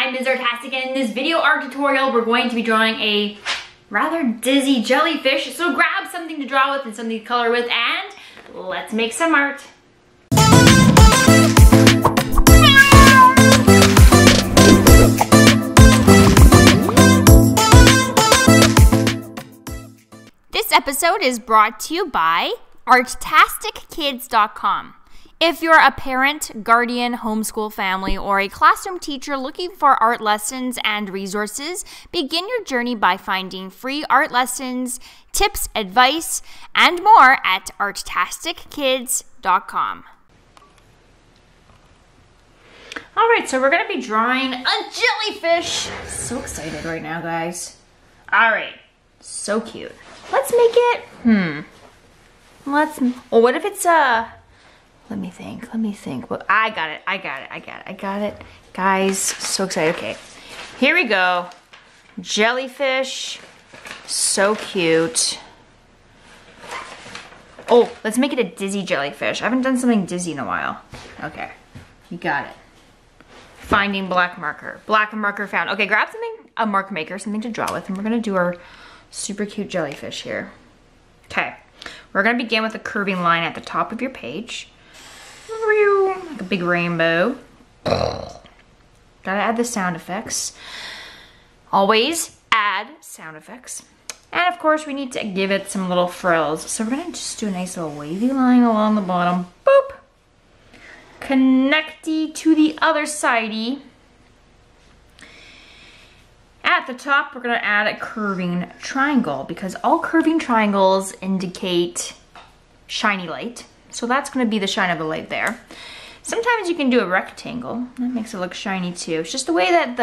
I'm Ms. Artastic, and in this video art tutorial, we're going to be drawing a rather dizzy jellyfish. So grab something to draw with and something to color with, and let's make some art. This episode is brought to you by ArtasticKids.com. If you're a parent, guardian, homeschool family, or a classroom teacher looking for art lessons and resources, begin your journey by finding free art lessons, tips, advice, and more at ArtasticKids.com. All right, so we're going to be drawing a jellyfish. So excited right now, guys. All right, so cute. Let's make it, well, what if it's a... Let me think. Well, I got it. Guys, so excited. Okay, here we go. Jellyfish, so cute. Oh, let's make it a dizzy jellyfish. I haven't done something dizzy in a while. Okay, you got it. Finding black marker. Black marker found. Okay, grab something, a mark maker, something to draw with, and we're gonna do our super cute jellyfish here. Okay, we're gonna begin with a curving line at the top of your page. Like a big rainbow. Gotta add the sound effects. Always add sound effects. And of course we need to give it some little frills. So we're gonna just do a nice little wavy line along the bottom. Boop. Connecty to the other sidey. At the top we're gonna add a curving triangle because all curving triangles indicate shiny light. So that's gonna be the shine of the light there. Sometimes you can do a rectangle. That makes it look shiny too. It's just the way that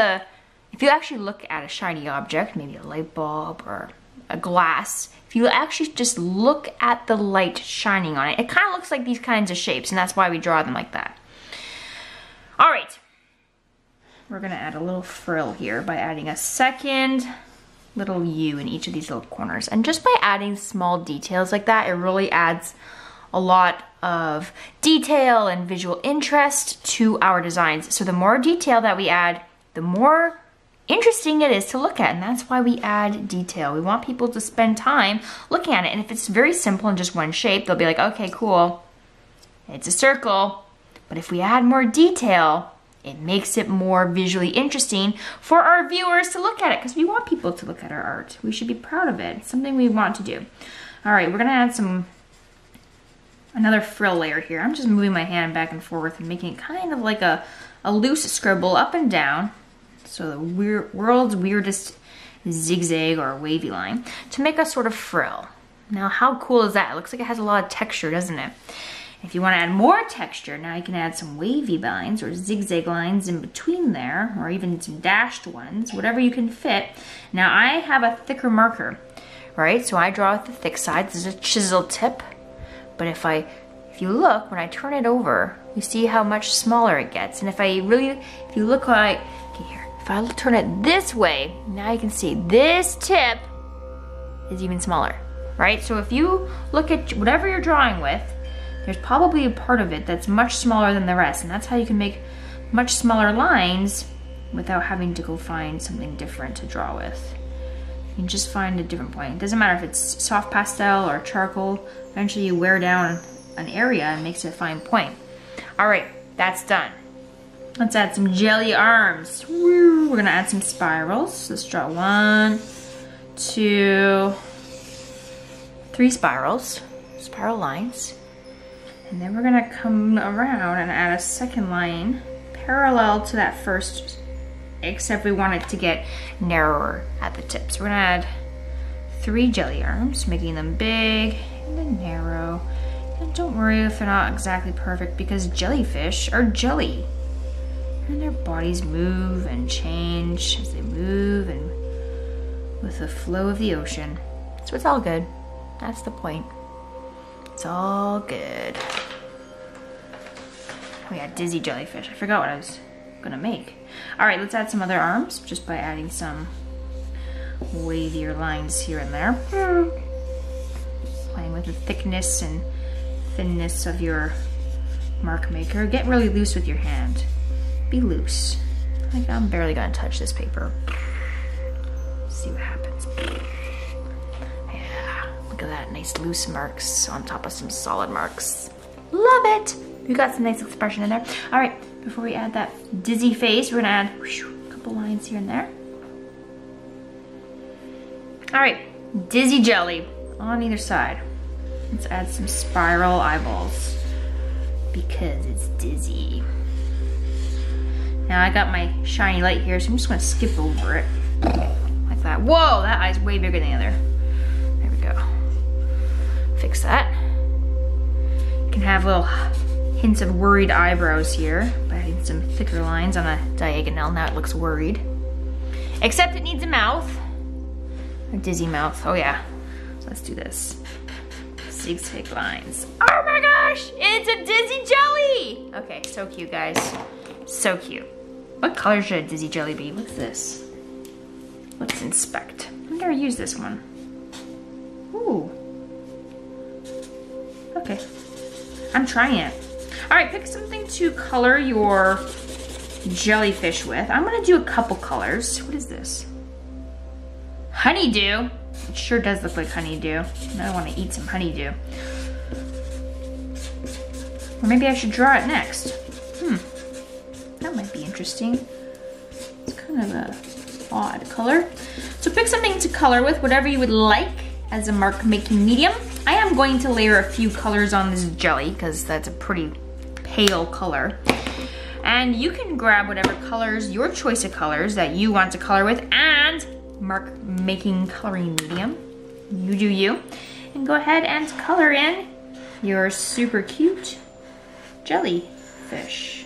if you actually look at a shiny object, maybe a light bulb or a glass, if you actually just look at the light shining on it, it kind of looks like these kinds of shapes, and that's why we draw them like that. All right, we're gonna add a little frill here by adding a second little U in each of these little corners. And just by adding small details like that, it really adds a lot of detail and visual interest to our designs. So the more detail that we add, the more interesting it is to look at, and that's why we add detail. We want people to spend time looking at it, and if it's very simple and just one shape, they'll be like, okay, cool, it's a circle. But if we add more detail, it makes it more visually interesting for our viewers to look at it, because we want people to look at our art. We should be proud of it. It's something we want to do. All right, we're gonna add another frill layer here. I'm just moving my hand back and forth and making it kind of like a loose scribble up and down. So the world's weirdest zigzag or wavy line to make a sort of frill. Now how cool is that? It looks like it has a lot of texture, doesn't it? If you want to add more texture, now you can add some wavy lines or zigzag lines in between there, or even some dashed ones, whatever you can fit. Now I have a thicker marker, right? So I draw with the thick sides. This is a chisel tip. But if you look, when I turn it over, you see how much smaller it gets. And if you look like, okay, here, if I turn it this way, now you can see this tip is even smaller, right? So if you look at whatever you're drawing with, there's probably a part of it that's much smaller than the rest. And that's how you can make much smaller lines without having to go find something different to draw with. You can just find a different point. It doesn't matter if it's soft pastel or charcoal. Eventually you wear down an area and makes it a fine point. All right, that's done. Let's add some jelly arms. We're gonna add some spirals. Let's draw 1, 2, 3 spirals, spiral lines. And then we're gonna come around and add a second line parallel to that first, except we want it to get narrower at the tips. We're gonna add 3 jelly arms, making them big and then narrow. And don't worry if they're not exactly perfect, because jellyfish are jelly. And their bodies move and change as they move and with the flow of the ocean. So it's all good. That's the point. It's all good. Oh yeah, dizzy jellyfish. I forgot what I was gonna make. All right, let's add some other arms just by adding some wavier lines here and there. Playing with the thickness and thinness of your mark maker. Get really loose with your hand. Be loose. Like, I'm barely gonna touch this paper. See what happens. Yeah, look at that, nice loose marks on top of some solid marks. Love it. You got some nice expression in there. All right, before we add that dizzy face, we're gonna add a couple lines here and there. All right, dizzy jelly on either side. Let's add some spiral eyeballs because it's dizzy. Now I got my shiny light here, so I'm just gonna skip over it like that. Whoa, that eye's way bigger than the other. There we go. Fix that. You can have little hints of worried eyebrows here by adding some thicker lines on a diagonal. Now it looks worried. Except it needs a mouth. A dizzy mouth, oh yeah. So let's do this. Zigzag lines. Oh my gosh, it's a dizzy jelly! Okay, so cute, guys. So cute. What color should a dizzy jelly be? What's this? Let's inspect. I've never used this one. Ooh. Okay. I'm trying it. All right, pick something to color your jellyfish with. I'm gonna do a couple colors. What is this? Honeydew. It sure does look like honeydew. Now I wanna eat some honeydew. Or maybe I should draw it next. Hmm. That might be interesting. It's kind of a odd color. So pick something to color with, whatever you would like as a mark making medium. I am going to layer a few colors on this jelly because that's a pretty pale color. And you can grab whatever colors, your choice of colors that you want to color with and mark making coloring medium. You do you. And go ahead and color in your super cute jellyfish.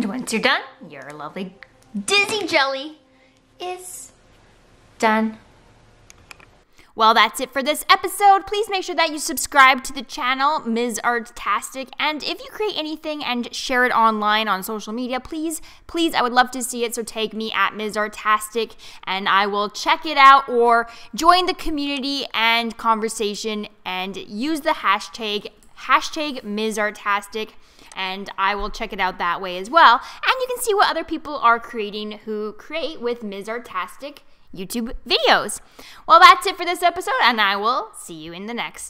And once you're done, your lovely dizzy jelly is done. Well, that's it for this episode. Please make sure that you subscribe to the channel, Ms. Artastic. And if you create anything and share it online on social media, please, please, I would love to see it. So tag me at Ms. Artastic and I will check it out, or join the community and conversation and use the hashtag Ms. Artastic, and I will check it out that way as well. And you can see what other people are creating who create with Ms. Artastic YouTube videos. Well, that's it for this episode, and I will see you in the next.